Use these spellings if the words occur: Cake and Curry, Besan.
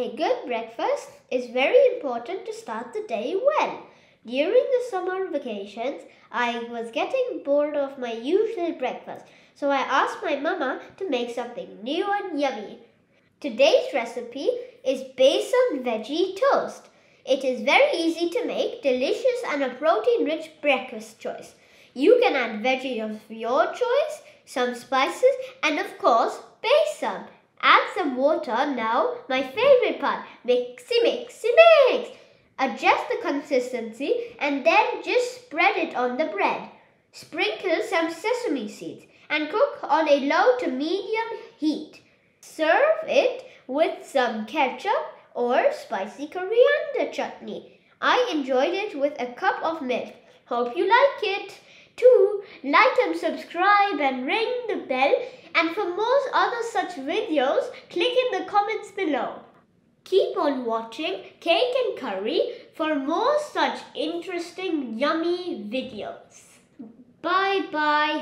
A good breakfast is very important to start the day well. During the summer vacations, I was getting bored of my usual breakfast, so I asked my mama to make something new and yummy. Today's recipe is Besan veggie toast. It is very easy to make, delicious and a protein-rich breakfast choice. You can add veggies of your choice, some spices and of course, besan. Add some water now, my favorite part, mix. Adjust the consistency and then just spread it on the bread. Sprinkle some sesame seeds and cook on a low to medium heat. Serve it with some ketchup or spicy coriander chutney. I enjoyed it with a cup of milk. Hope you like it too. Like and subscribe and ring the bell. And for more other such videos, click in the comments below. Keep on watching Cake and Curry for more such interesting yummy videos. Bye bye.